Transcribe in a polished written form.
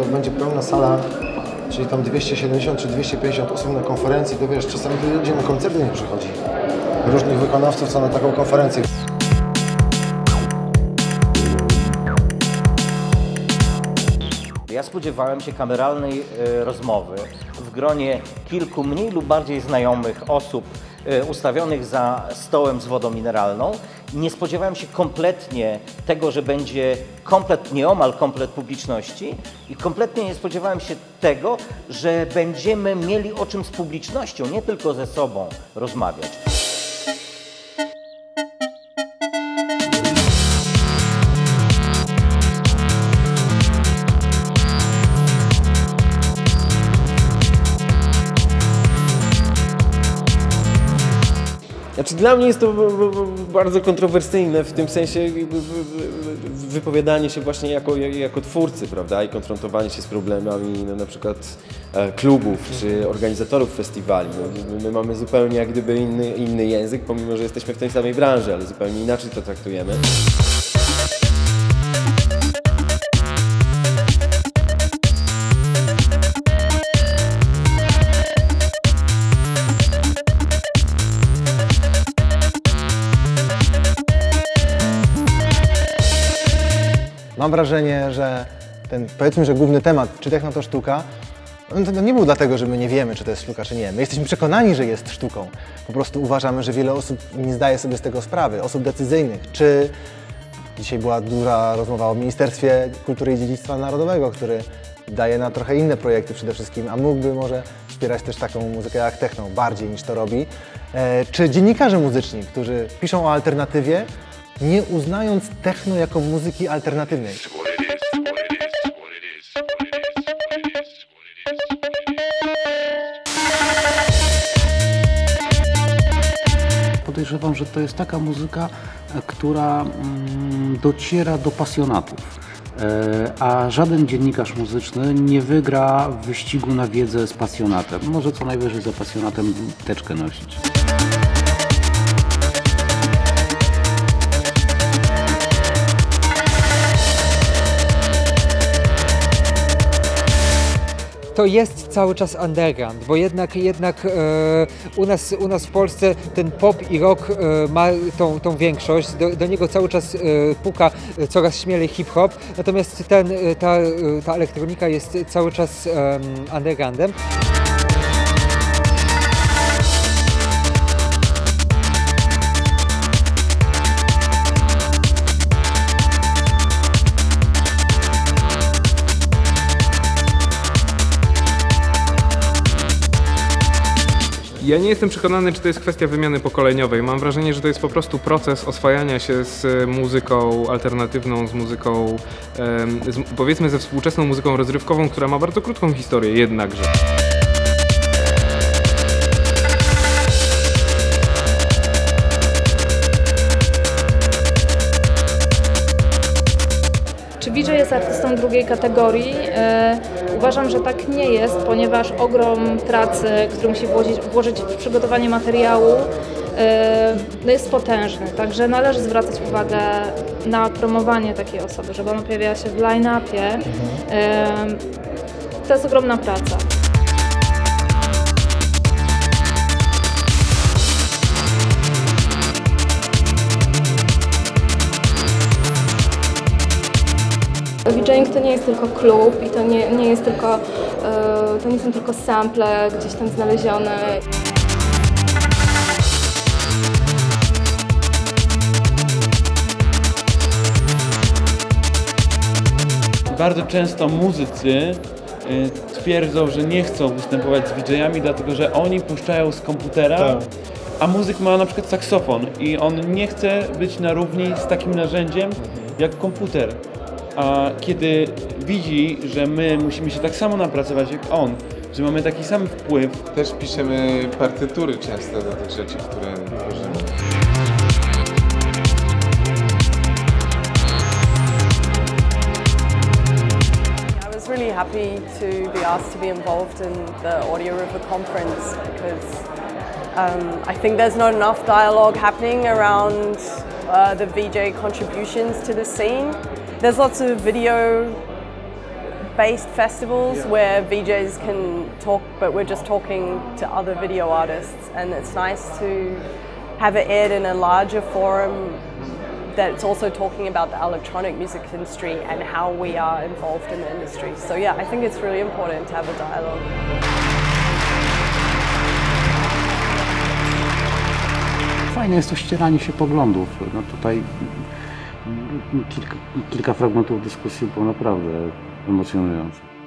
kiedy będzie pełna sala, czyli tam 270 czy 250 osób na konferencji, to wiesz, czasami to ludzie na koncerty nie przychodzi. Różnych wykonawców, co na taką konferencję. Ja spodziewałem się kameralnej rozmowy w gronie kilku mniej lub bardziej znajomych osób ustawionych za stołem z wodą mineralną. Nie spodziewałem się kompletnie tego, że będzie nieomal komplet publiczności i kompletnie nie spodziewałem się tego, że będziemy mieli o czym z publicznością, nie tylko ze sobą rozmawiać. Znaczy, dla mnie jest to bardzo kontrowersyjne w tym sensie wypowiadanie się właśnie jako twórcy, prawda, i konfrontowanie się z problemami no, na przykład klubów czy organizatorów festiwali. No, my mamy zupełnie jak gdyby inny język, pomimo że jesteśmy w tej samej branży, ale zupełnie inaczej to traktujemy. Mam wrażenie, że ten, powiedzmy, że główny temat, czy techno to sztuka, to nie był dlatego, że my nie wiemy, czy to jest sztuka, czy nie. My jesteśmy przekonani, że jest sztuką. Po prostu uważamy, że wiele osób nie zdaje sobie z tego sprawy, osób decyzyjnych. Czy dzisiaj była duża rozmowa o Ministerstwie Kultury i Dziedzictwa Narodowego, który daje na trochę inne projekty przede wszystkim, a mógłby może wspierać też taką muzykę jak techno bardziej niż to robi. Czy dziennikarze muzyczni, którzy piszą o alternatywie, nie uznając techno jako muzyki alternatywnej. Podejrzewam, że to jest taka muzyka, która dociera do pasjonatów, a żaden dziennikarz muzyczny nie wygra w wyścigu na wiedzę z pasjonatem. Może co najwyżej za pasjonatem teczkę nosić. To jest cały czas underground, bo jednak u nas w Polsce ten pop i rock ma tą większość, do niego cały czas puka coraz śmielej hip-hop, natomiast ta elektronika jest cały czas undergroundem. Ja nie jestem przekonany, czy to jest kwestia wymiany pokoleniowej. Mam wrażenie, że to jest po prostu proces oswajania się z muzyką alternatywną, z muzyką, powiedzmy, ze współczesną muzyką rozrywkową, która ma bardzo krótką historię jednakże. Czy VJ jest artystą drugiej kategorii? Uważam, że tak nie jest, ponieważ ogrom pracy, który musi włożyć w przygotowanie materiału, jest potężny. Także należy zwracać uwagę na promowanie takiej osoby, żeby ona pojawiała się w line-upie. To jest ogromna praca. DJing to nie jest tylko klub i to nie są tylko sample gdzieś tam znalezione. Bardzo często muzycy twierdzą, że nie chcą występować z DJami, dlatego że oni puszczają z komputera. Tak. A muzyk ma na przykład saksofon i on nie chce być na równi z takim narzędziem jak komputer. A kiedy widzi, że my musimy się tak samo napracować jak on, że mamy taki sam wpływ. Też piszemy partytury często do tych rzeczy, które tworzymy. I was really happy to be asked to be involved in the Audioriver conference because I think there's not enough dialogue happening around the VJ contributions to the scene. There's lots of video based festivals where VJs can talk, but we're just talking to other video artists, and it's nice to have it aired in a larger forum that's also talking about the electronic music industry and how we are involved in the industry. So yeah, I think it's really important to have a dialogue. Fajne jest to ścieranie się poglądów. No tutaj kilka fragmentów dyskusji było naprawdę emocjonujące.